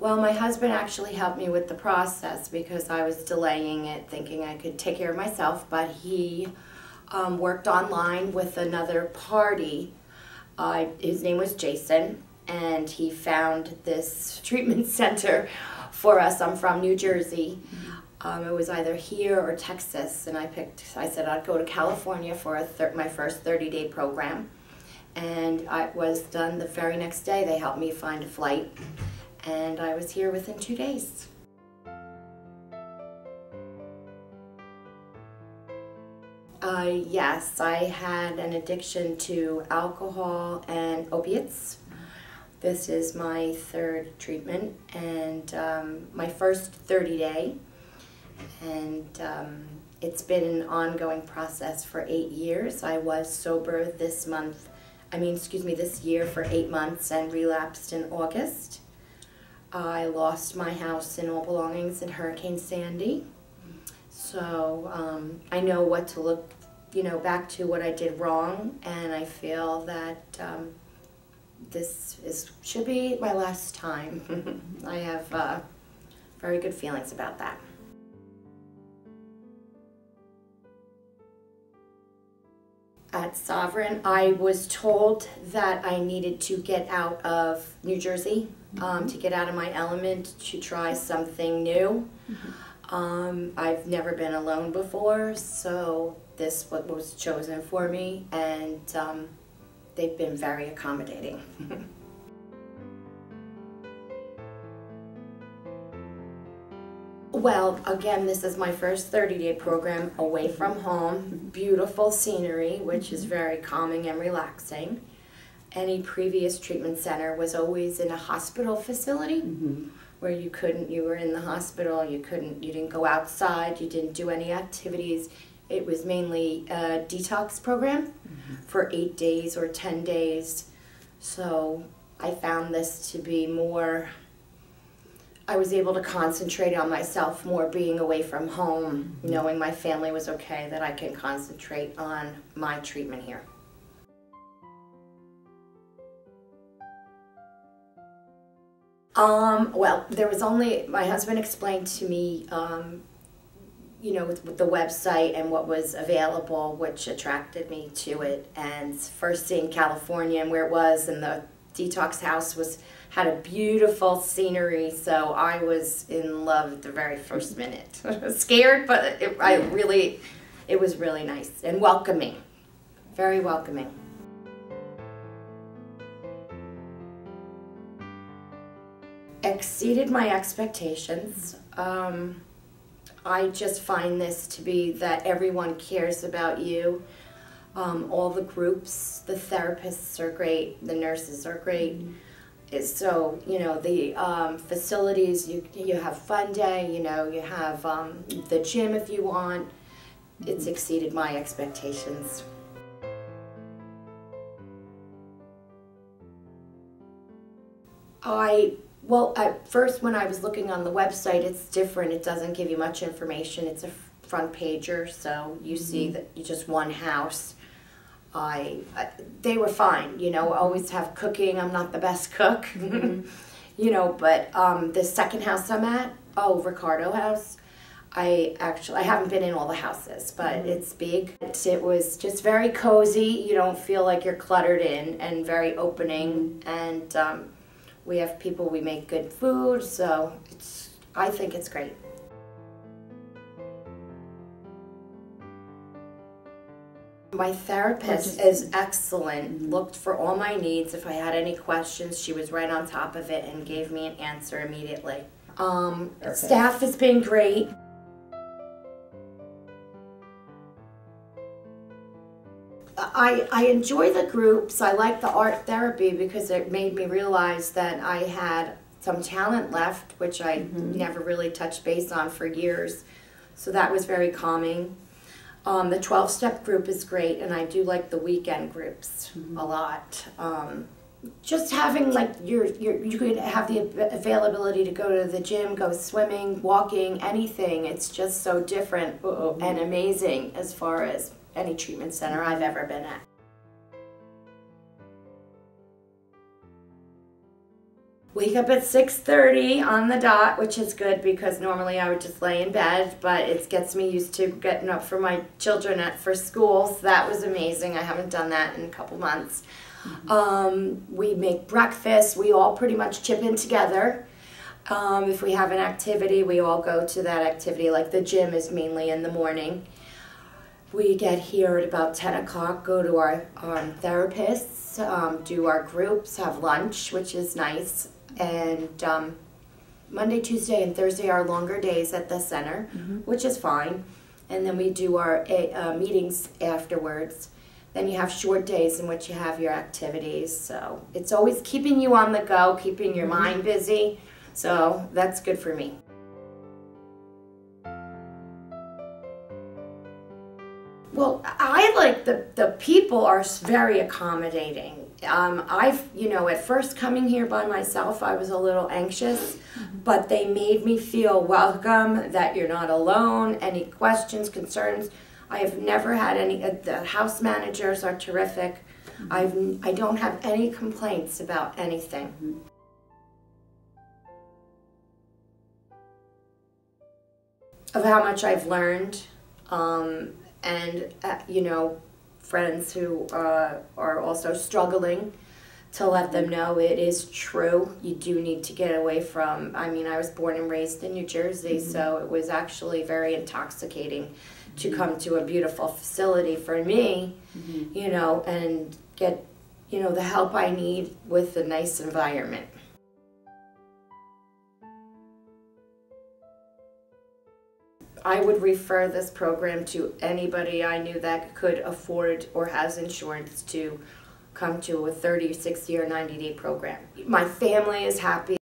Well, my husband actually helped me with the process because I was delaying it, thinking I could take care of myself, but he worked online with another party. His name was Jason, and he found this treatment center for us. I'm from New Jersey. It was either here or Texas, and I said I'd go to California for my first 30-day program, and I was done the very next day. They helped me find a flight, and I was here within 2 days. Yes, I had an addiction to alcohol and opiates. This is my third treatment, and my first 30-day. And it's been an ongoing process for 8 years. I was sober this year for 8 months and relapsed in August. I lost my house and all belongings in Hurricane Sandy. So I know what to look, back to what I did wrong, and I feel that this should be my last time. I have very good feelings about that. At Sovereign, I was told that I needed to get out of New Jersey, to get out of my element, to try something new. I've never been alone before, so this was chosen for me, and they've been very accommodating. Well, again, this is my first 30-day program away from home. Beautiful scenery, which is very calming and relaxing. Any previous treatment center was always in a hospital facility where you were in the hospital, you didn't go outside, you didn't do any activities. It was mainly a detox program for 8 days or 10 days. So I found this to be more, I was able to concentrate on myself more being away from home, knowing my family was okay, that I can concentrate on my treatment here. Well, there was only, my husband explained to me, with the website and what was available, which attracted me to it, and first seeing California and where it was, and the detox house had a beautiful scenery, so I was in love at the very first minute. Scared, but it was really nice and welcoming, very welcoming. Exceeded my expectations. I just find this to be that everyone cares about you. All the groups, the therapists are great, the nurses are great. So, the facilities, you have fun day, you have the gym if you want. It's exceeded my expectations. Well, at first when I was looking on the website, it's different. It doesn't give you much information. It's a front pager, so you see that you just one house. They were fine, always have cooking. I'm not the best cook, but the second house I'm at, Ricardo House, I haven't been in all the houses, but it's big. It was just very cozy. You don't feel like you're cluttered in, and very opening, and we have people, we make good food, so I think it's great. My therapist is excellent, looked for all my needs. If I had any questions, she was right on top of it and gave me an answer immediately. Staff has been great. I enjoy the groups. I like the art therapy because it made me realize that I had some talent left, which I never really touched base on for years. So that was very calming. The 12-step group is great, and I do like the weekend groups a lot. Just having you could have the availability to go to the gym, go swimming, walking, anything. It's just so different and amazing as far as any treatment center I've ever been at. Wake up at 6:30 on the dot, which is good because normally I would just lay in bed, but it gets me used to getting up for my children for school, so that was amazing. I haven't done that in a couple months. We make breakfast. We all pretty much chip in together. If we have an activity, we all go to that activity, like the gym is mainly in the morning. We get here at about 10 o'clock, go to our therapists, do our groups, have lunch, which is nice. And Monday, Tuesday, and Thursday are longer days at the center, which is fine. And then we do our meetings afterwards. Then you have short days in which you have your activities. So it's always keeping you on the go, keeping your mind busy. So that's good for me. Well, I like the people are very accommodating. At first coming here by myself, I was a little anxious, but they made me feel welcome, that you're not alone, any questions, concerns. I have never had any, the house managers are terrific. I don't have any complaints about anything. Of how much I've learned. Friends who are also struggling, to let them know it is true. You do need to get away from, I was born and raised in New Jersey, so it was actually very intoxicating to come to a beautiful facility for me, and get, the help I need with a nice environment. I would refer this program to anybody I knew that could afford or has insurance to come to a 36-year, 90-day program. My family is happy.